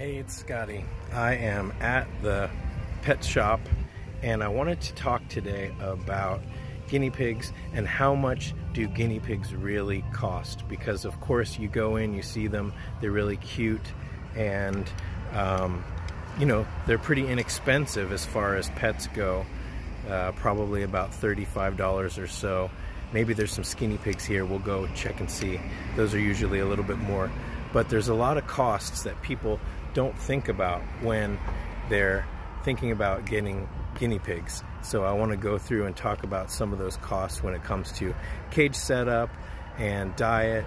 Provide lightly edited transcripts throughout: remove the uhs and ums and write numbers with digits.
Hey, it's Scotty. I am at the pet shop and I wanted to talk today about guinea pigs and how much do guinea pigs really cost, because of course you go in, you see them, they're really cute and you know, they're pretty inexpensive as far as pets go, probably about $35 or so. Maybe there's some skinny pigs here, we'll go check and see. Those are usually a little bit more, but there's a lot of costs that people don't think about when they're thinking about getting guinea pigs. So I want to go through and talk about some of those costs when it comes to cage setup and diet,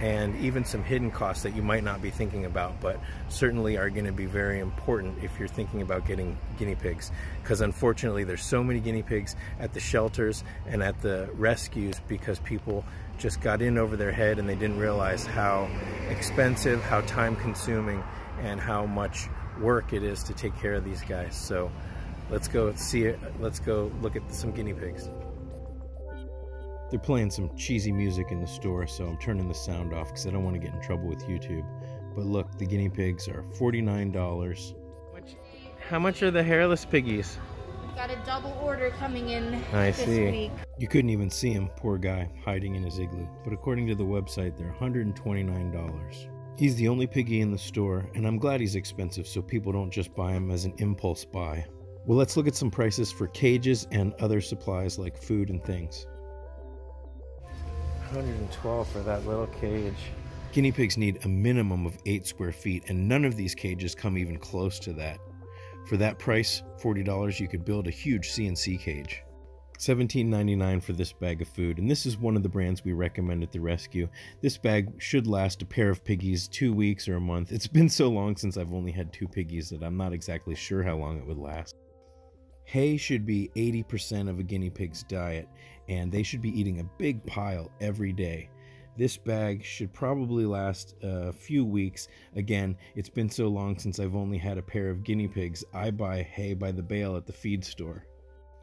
and even some hidden costs that you might not be thinking about, but certainly are going to be very important if you're thinking about getting guinea pigs, because unfortunately there's so many guinea pigs at the shelters and at the rescues because people just got in over their head and they didn't realize how expensive, how time consuming, and how much work it is to take care of these guys. So let's go see it. Let's go look at some guinea pigs. They're playing some cheesy music in the store, so I'm turning the sound off because I don't want to get in trouble with YouTube. But look, the guinea pigs are $49. How much are the hairless piggies? We've got a double order coming in this week. You couldn't even see him, poor guy, hiding in his igloo. But according to the website, they're $129. He's the only piggy in the store, and I'm glad he's expensive so people don't just buy him as an impulse buy. Well, let's look at some prices for cages and other supplies like food and things. 112 for that little cage. Guinea pigs need a minimum of 8 square feet, and none of these cages come even close to that. For that price, $40, you could build a huge CNC cage. $17.99 for this bag of food, and this is one of the brands we recommend at the rescue. This bag should last a pair of piggies 2 weeks or a month. It's been so long since I've only had 2 piggies that I'm not exactly sure how long it would last. Hay should be 80% of a guinea pig's diet, and they should be eating a big pile every day. This bag should probably last a few weeks. Again, it's been so long since I've only had a pair of guinea pigs. I buy hay by the bale at the feed store.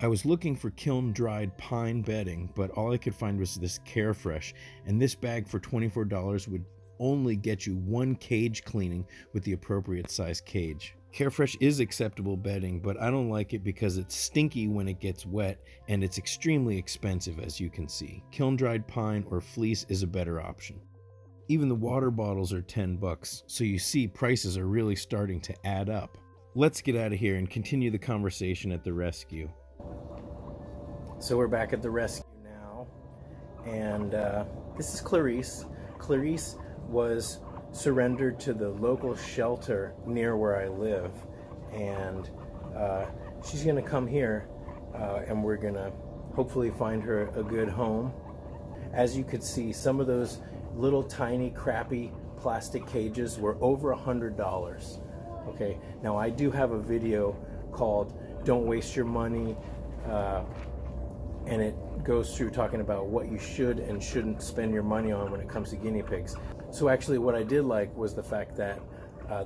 I was looking for kiln-dried pine bedding, but all I could find was this Carefresh, and this bag for $24 would only get you 1 cage cleaning with the appropriate size cage. Carefresh is acceptable bedding, but I don't like it because it's stinky when it gets wet and it's extremely expensive, as you can see. Kiln-dried pine or fleece is a better option. Even the water bottles are $10, so you see prices are really starting to add up. Let's get out of here and continue the conversation at the rescue. So we're back at the rescue now, and this is Clarice. Clarice was surrendered to the local shelter near where I live, and she's gonna come here and we're gonna hopefully find her a good home. As you could see, some of those little tiny crappy plastic cages were over $100. Okay, now I do have a video called Don't Waste Your Money, and it goes through talking about what you should and shouldn't spend your money on when it comes to guinea pigs. So actually what I did like was the fact that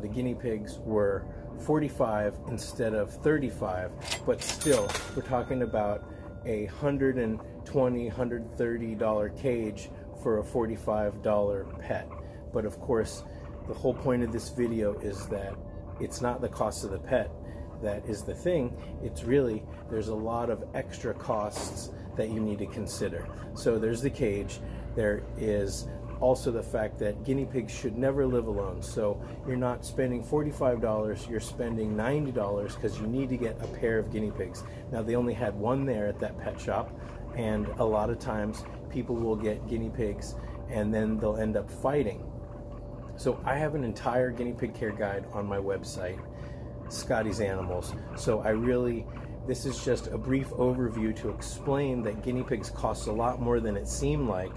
the guinea pigs were 45 instead of 35, but still we're talking about a $120, $130 cage for a $45 pet. But of course, the whole point of this video is that it's not the cost of the pet that is the thing. It's really, there's a lot of extra costs that you need to consider. So there's the cage, there is also the fact that guinea pigs should never live alone. So you're not spending $45, you're spending $90 because you need to get a pair of guinea pigs. Now they only had one there at that pet shop, and a lot of times people will get guinea pigs and then they'll end up fighting. So I have an entire guinea pig care guide on my website, Scotty's Animals. So this is just a brief overview to explain that guinea pigs cost a lot more than it seemed like.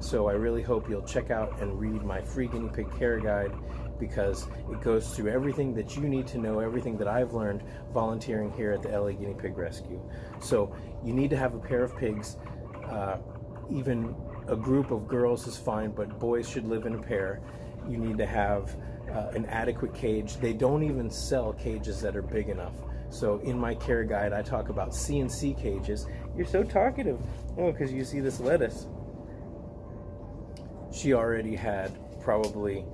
So I really hope you'll check out and read my free guinea pig care guide, because it goes through everything that you need to know, everything that I've learned volunteering here at the LA Guinea Pig Rescue. So you need to have a pair of pigs. Even a group of girls is fine, but boys should live in a pair. You need to have an adequate cage. They don't even sell cages that are big enough. So in my care guide, I talk about CNC cages. You're so talkative. Oh, because you see this lettuce. She already had probably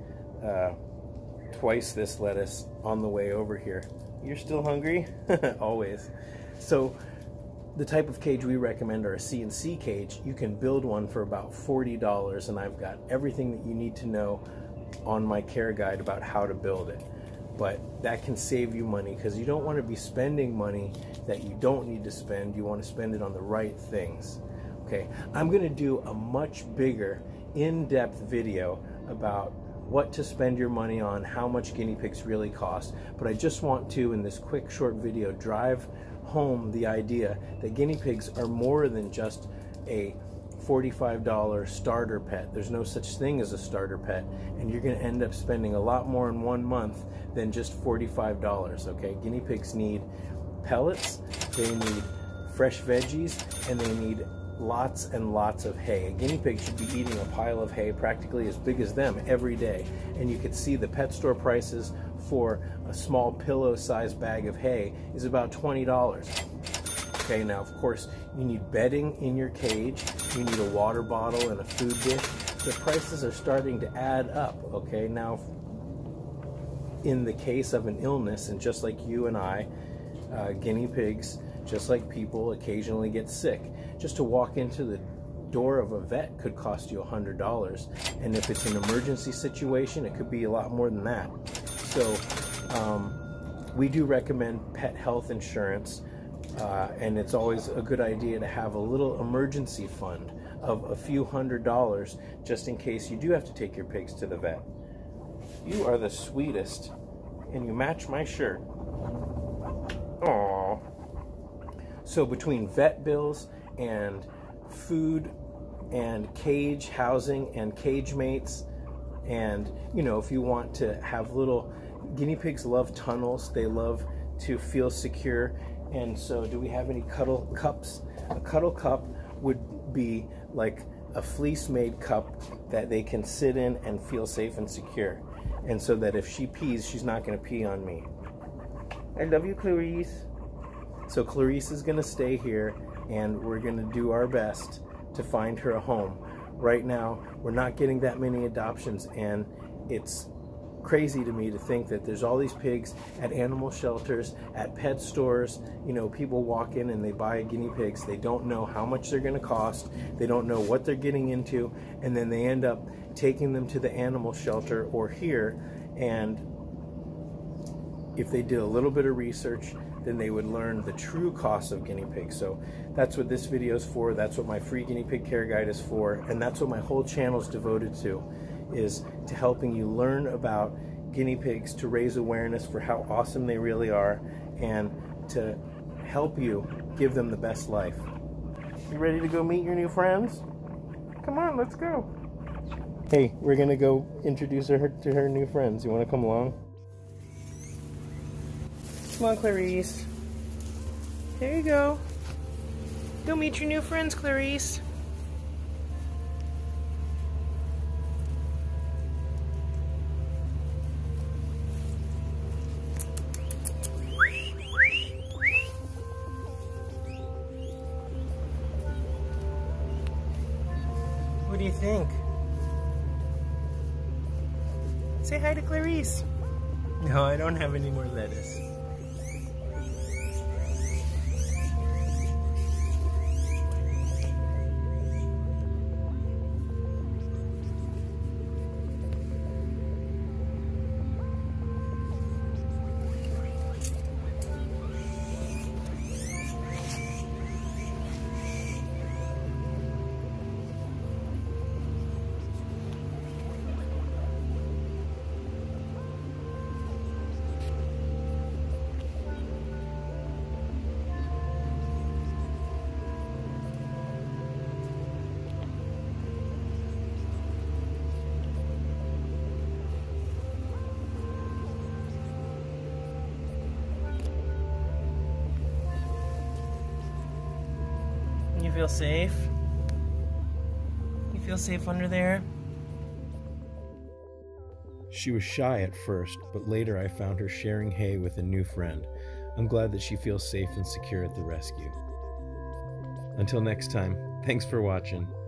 twice this lettuce on the way over here. You're still hungry? Always. So the type of cage we recommend are a CNC cage. You can build one for about $40, and I've got everything that you need to know on my care guide about how to build it. But that can save you money, because you don't want to be spending money that you don't need to spend. You want to spend it on the right things. Okay, I'm going to do a much bigger, in-depth video about what to spend your money on, how much guinea pigs really cost. But I just want to, in this quick short video, drive home the idea that guinea pigs are more than just a $45 starter pet. There's no such thing as a starter pet, and you're going to end up spending a lot more in 1 month than just $45. Okay, guinea pigs need pellets, they need fresh veggies, and they need lots and lots of hay. A guinea pig should be eating a pile of hay practically as big as them every day. And you could see the pet store prices for a small pillow-sized bag of hay is about $20. Okay, now of course you need bedding in your cage, you need a water bottle and a food dish. The prices are starting to add up, okay? Now, in the case of an illness, and just like you and I, guinea pigs, just like people, occasionally get sick. Just to walk into the door of a vet could cost you $100, and if it's an emergency situation, it could be a lot more than that. So we do recommend pet health insurance, and it's always a good idea to have a little emergency fund of a few $100s just in case you do have to take your pigs to the vet. You are the sweetest, and you match my shirt. Aww. So between vet bills and food and cage housing and cage mates, and you know, if you want to have little guinea pigs, love tunnels, they love to feel secure. And so, do we have any cuddle cups? A cuddle cup would be like a fleece made cup that they can sit in and feel safe and secure, and so that if she pees, she's not going to pee on me. I love you, Clarice. So Clarice is going to stay here, and we're going to do our best to find her a home. Right now, we're not getting that many adoptions, and it's crazy to me to think that there's all these pigs at animal shelters, at pet stores. You know, people walk in and they buy guinea pigs. They don't know how much they're going to cost. They don't know what they're getting into, and then they end up taking them to the animal shelter or here, and if they did a little bit of research, then they would learn the true cost of guinea pigs. So that's what this video is for, that's what my free guinea pig care guide is for, and that's what my whole channel is devoted to, is to helping you learn about guinea pigs, to raise awareness for how awesome they really are, and to help you give them the best life. You ready to go meet your new friends? Come on, let's go. Hey, we're gonna go introduce her to her new friends. You wanna come along? Come on, Clarice. There you go. Go meet your new friends, Clarice. What do you think? Say hi to Clarice. No, I don't have any more lettuce. You feel safe? You feel safe under there? She was shy at first, but later I found her sharing hay with a new friend. I'm glad that she feels safe and secure at the rescue. Until next time, thanks for watching.